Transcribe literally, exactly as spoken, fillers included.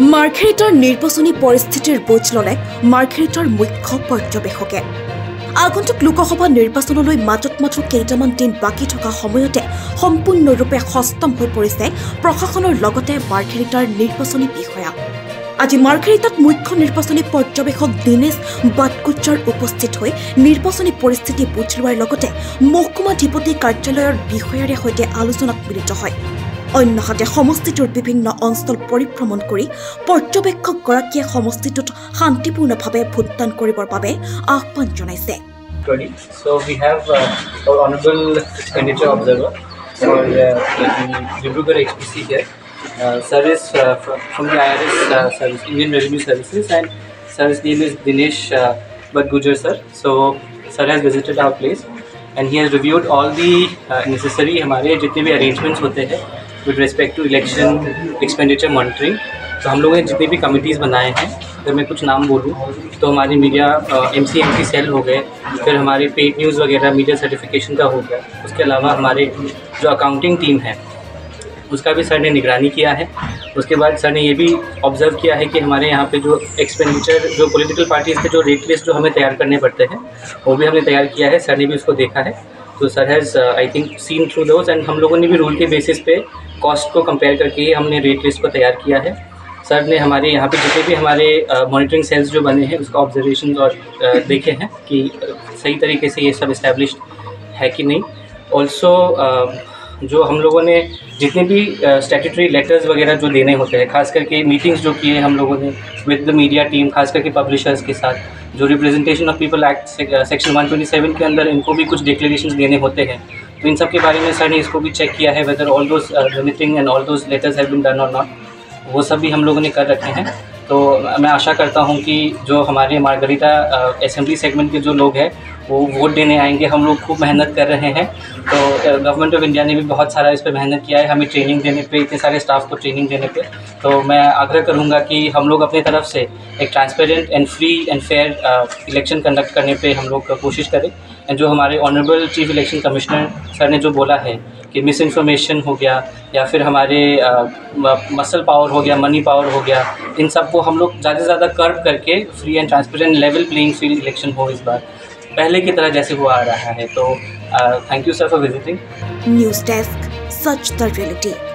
मार्घेरिटार निर्वाचनी परिस्थितिर बोझ लले मार्घेरिटार मुख्य पर्यवेक्षके आगन्तुक लोकसभा निर्वाचनলৈ मात्र मात्र केइटामान दिन बाकी থকা সময়তে সম্পূৰ্ণৰূপে খস্তম হৈ পৰিছে প্ৰশাসনৰ লগতে মাৰ্ঘেৰিটাৰ নিৰ্বাচনী বিষয়া। আজি মাৰ্ঘেৰিটাত মুখ্য নিৰ্বাচনী পৰ্যবেক্ষক দিনেশ বাদগুজাৰ উপস্থিত হৈ নিৰ্বাচনী পৰিস্থিতি বুজ লোৱাৰ লগতে মহকুমাধিপতি কাৰ্যালয়ৰ বিষয়াৰে সৈতে আলোচনাত মিলিত হয়। অন্যহাতে সমষ্টিটোৰ বিভিন্ন অঞ্চল পৰিভ্ৰমণ কৰি পৰ্যবেক্ষকগৰাকীয়ে সমষ্টিটোত শান্তিপূৰ্ণভাৱে ভোটদান কৰিবৰ বাবে আহ্বান জনাইছে। So we have uh, our honorable expenditure observer for Dibrugarh H P C here. Uh, service uh, from, from the I R S uh, service, Indian Revenue Services, and service name is Dinesh uh, Badgujar sir. So sir has visited our place and he has reviewed all the uh, necessary हमारे जितने भी arrangements होते हैं with respect to election expenditure monitoring. तो हम लोगों ने जितनी भी कमिटीज़ बनाए हैं, अगर मैं कुछ नाम बोलूँ तो हमारी media M C M C cell हो गए, फिर हमारे पेड न्यूज़ वगैरह मीडिया सर्टिफिकेशन का हो गया। उसके अलावा हमारे जो अकाउंटिंग टीम है उसका भी सर ने निगरानी किया है। उसके बाद सर ने ये भी ऑब्जर्व किया है कि हमारे यहाँ पे जो एक्सपेंडिचर जो पॉलिटिकल पार्टीज़ के जो रेट लिस्ट जो हमें तैयार करने पड़ते हैं वो भी हमने तैयार किया है, सर ने भी उसको देखा है। तो sir has I think seen through those and हम लोगों ने भी रूल के बेसिस पे कॉस्ट को कंपेयर करके हमने रेट लिस्ट को तैयार किया है। सर ने हमारे यहाँ पे जितने भी हमारे मॉनिटरिंग uh, सेल्स जो बने हैं उसका ऑब्जर्वेशन और uh, देखे हैं कि सही तरीके से ये सब इस्टेब्लिश है कि नहीं। ऑल्सो uh, जो हम लोगों ने जितने भी स्टैट्यूटरी uh, लेटर्स वगैरह जो देने होते हैं, खास करके मीटिंग्स जो किए हम लोगों ने विद द मीडिया टीम, खास करके पब्लिशर्स के साथ, जो representation of people act section one twenty seven के अंदर इनको भी कुछ डिक्लेरेशंस देने होते हैं, तो इन सब के बारे में सर ने इसको भी चेक किया है whether all those everything and all those letters have been done और नॉट। वो सब भी हम लोगों ने कर रखे हैं। तो मैं आशा करता हूं कि जो हमारे मार्घेरिटा असेंबली सेगमेंट के जो लोग हैं वो वोट देने आएंगे। हम लोग खूब मेहनत कर रहे हैं, तो गवर्नमेंट ऑफ इंडिया ने भी बहुत सारा इस पर मेहनत किया है, हमें ट्रेनिंग देने पे, इतने सारे स्टाफ को ट्रेनिंग देने पे। तो मैं आग्रह करूंगा कि हम लोग अपनी तरफ से एक transparent and free and fair election conduct करने पर हम लोग कोशिश करें। एंड जो हमारे honourable chief election commissioner sir ने जो बोला है कि मिस इन्फॉर्मेशन हो गया या फिर हमारे मसल पावर हो गया, मनी पावर हो गया, इन सब को हम लोग ज़्यादा से ज़्यादा कर्व करके free and transparent level playing field election हो इस बार पहले की तरह जैसे वो आ रहा है। तो thank you sir for visiting. News desk, such the reality.